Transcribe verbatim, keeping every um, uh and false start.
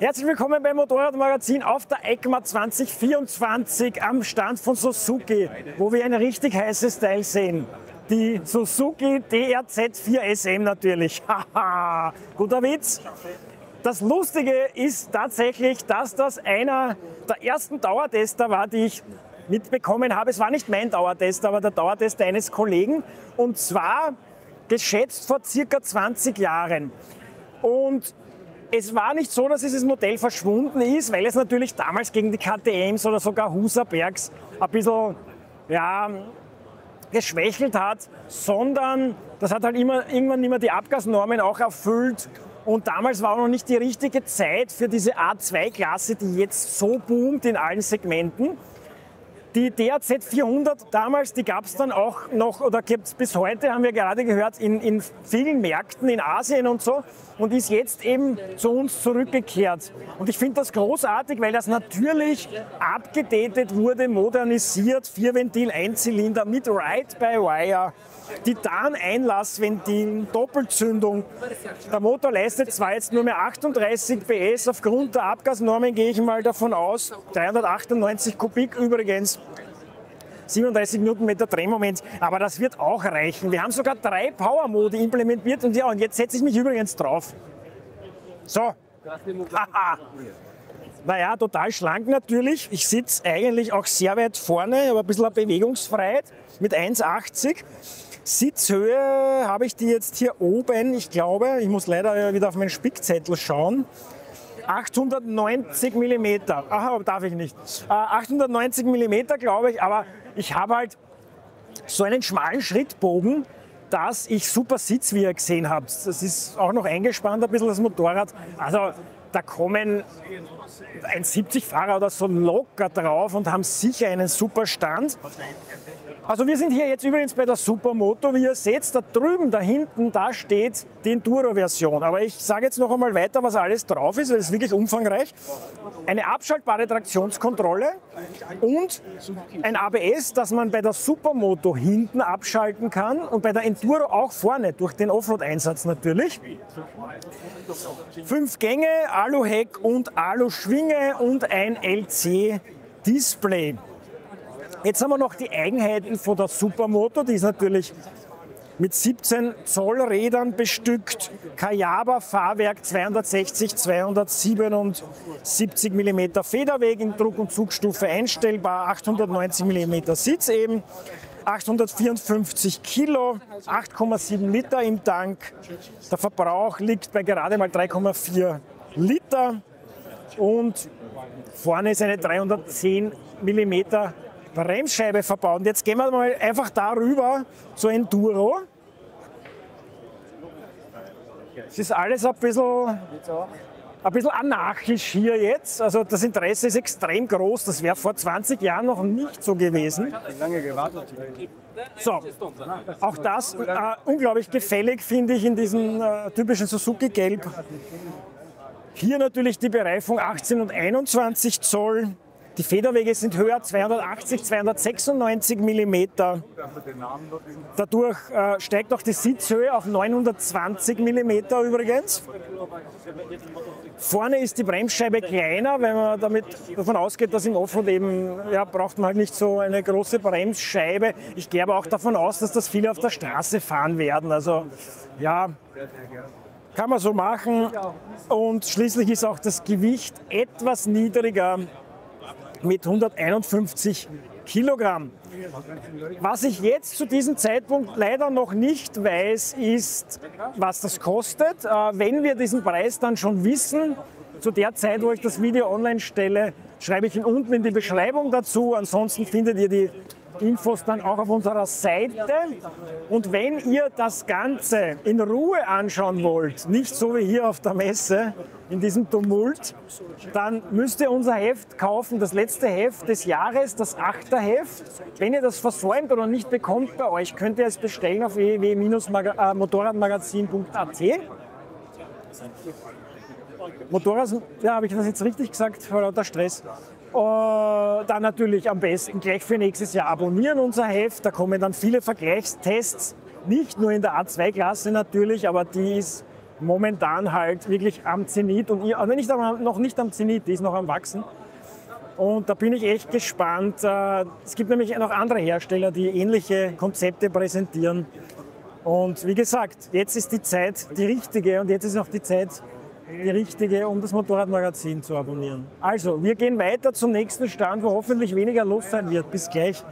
Herzlich willkommen beim Motorradmagazin auf der EICMA zwanzig vierundzwanzig am Stand von Suzuki, wo wir ein richtig heißes Teil sehen. Die Suzuki D R Z vier S M natürlich. Haha, guter Witz. Das Lustige ist tatsächlich, dass das einer der ersten Dauertester war, die ich mitbekommen habe. Es war nicht mein Dauertester, aber der Dauertester eines Kollegen. Und zwar geschätzt vor circa zwanzig Jahren. Und es war nicht so, dass dieses Modell verschwunden ist, weil es natürlich damals gegen die K T Ms oder sogar Husabergs ein bisschen ja, geschwächelt hat, sondern das hat halt immer, irgendwann immer die Abgasnormen auch erfüllt. Und damals war auch noch nicht die richtige Zeit für diese A zwei Klasse, die jetzt so boomt in allen Segmenten. Die D A Z vierhundert damals, die gab es dann auch noch, oder gibt es bis heute, haben wir gerade gehört, in, in vielen Märkten in Asien und so, und ist jetzt eben zu uns zurückgekehrt. Und ich finde das großartig, weil das natürlich abgedatet wurde, modernisiert, Vierventil, Einzylinder mit Ride-by-Wire, Titan-Einlassventil, Doppelzündung. Der Motor leistet zwar jetzt nur mehr achtunddreißig P S, aufgrund der Abgasnormen gehe ich mal davon aus, dreihundertachtundneunzig Kubik übrigens, siebenunddreißig Newtonmeter Drehmoment, aber das wird auch reichen. Wir haben sogar drei Power-Modi implementiert und ja, und jetzt setze ich mich übrigens drauf. So. Haha. Naja, total schlank natürlich. Ich sitze eigentlich auch sehr weit vorne, aber ein bisschen Bewegungsfreiheit mit eins achtzig. Sitzhöhe habe ich die jetzt hier oben, ich glaube, ich muss leider wieder auf meinen Spickzettel schauen. achthundertneunzig Millimeter, aha, darf ich nicht, achthundertneunzig Millimeter glaube ich, aber ich habe halt so einen schmalen Schrittbogen, dass ich super Sitz, wie ihr gesehen habt. Das ist auch noch eingespannt, ein bisschen das Motorrad, also da kommen ein siebzig Fahrer oder so locker drauf und haben sicher einen super Stand. Also wir sind hier jetzt übrigens bei der Supermoto, wie ihr seht, da drüben, da hinten, da steht die Enduro-Version. Aber ich sage jetzt noch einmal weiter, was alles drauf ist, weil es ist wirklich umfangreich. Eine abschaltbare Traktionskontrolle und ein A B S, das man bei der Supermoto hinten abschalten kann und bei der Enduro auch vorne, durch den Offroad-Einsatz natürlich. Fünf Gänge, Aluheck und Aluschwinge und ein L C Display. Jetzt haben wir noch die Eigenheiten von der Supermoto, die ist natürlich mit siebzehn Zoll Rädern bestückt, Kayaba Fahrwerk, zweihundertsechzig, zweihundertsiebenundsiebzig Millimeter Federweg, in Druck- und Zugstufe einstellbar, achthundertneunzig Millimeter Sitz eben, achthundertvierundfünfzig Kilo, acht Komma sieben Liter im Tank, der Verbrauch liegt bei gerade mal drei Komma vier Liter und vorne ist eine dreihundertzehn Millimeter Bremsscheibe verbaut. Und jetzt gehen wir mal einfach darüber zur Enduro. Es ist alles ein bisschen, ein bisschen anarchisch hier jetzt. Also das Interesse ist extrem groß. Das wäre vor zwanzig Jahren noch nicht so gewesen. Lange gewartet. So, auch das äh, unglaublich gefällig, finde ich, in diesem äh, typischen Suzuki-Gelb. Hier natürlich die Bereifung achtzehn und einundzwanzig Zoll. Die Federwege sind höher, zweihundertachtzig, zweihundertsechsundneunzig Millimeter. Dadurch äh, steigt auch die Sitzhöhe auf neunhundertzwanzig Millimeter übrigens. Vorne ist die Bremsscheibe kleiner, weil man damit davon ausgeht, dass im Offroad eben, ja, braucht man halt nicht so eine große Bremsscheibe. Ich gehe aber auch davon aus, dass das viele auf der Straße fahren werden. Also, ja. Kann man so machen. Und schließlich ist auch das Gewicht etwas niedriger mit hunderteinundfünfzig Kilogramm. Was ich jetzt zu diesem Zeitpunkt leider noch nicht weiß, ist, was das kostet. Wenn wir diesen Preis dann schon wissen, zu der Zeit, wo ich das Video online stelle, schreibe ich ihn unten in die Beschreibung dazu. Ansonsten findet ihr die Infos dann auch auf unserer Seite. Und wenn ihr das Ganze in Ruhe anschauen wollt, nicht so wie hier auf der Messe, in diesem Tumult, dann müsst ihr unser Heft kaufen, das letzte Heft des Jahres, das achte Heft. Wenn ihr das versäumt oder nicht bekommt bei euch, könnt ihr es bestellen auf w w w Punkt motorradmagazin Punkt a t. Motorrad, ja, habe ich das jetzt richtig gesagt, vor lauter Stress. Uh, dann natürlich am besten gleich für nächstes Jahr abonnieren unser Heft, da kommen dann viele Vergleichstests, nicht nur in der A zwei Klasse natürlich, aber die ist momentan halt wirklich am Zenit und ich, also nicht, noch nicht am Zenit, die ist noch am Wachsen. Und da bin ich echt gespannt. Es gibt nämlich noch andere Hersteller, die ähnliche Konzepte präsentieren. Und wie gesagt, jetzt ist die Zeit die richtige und jetzt ist noch die Zeit die richtige, um das Motorradmagazin zu abonnieren. Also, wir gehen weiter zum nächsten Stand, wo hoffentlich weniger los sein wird. Bis gleich.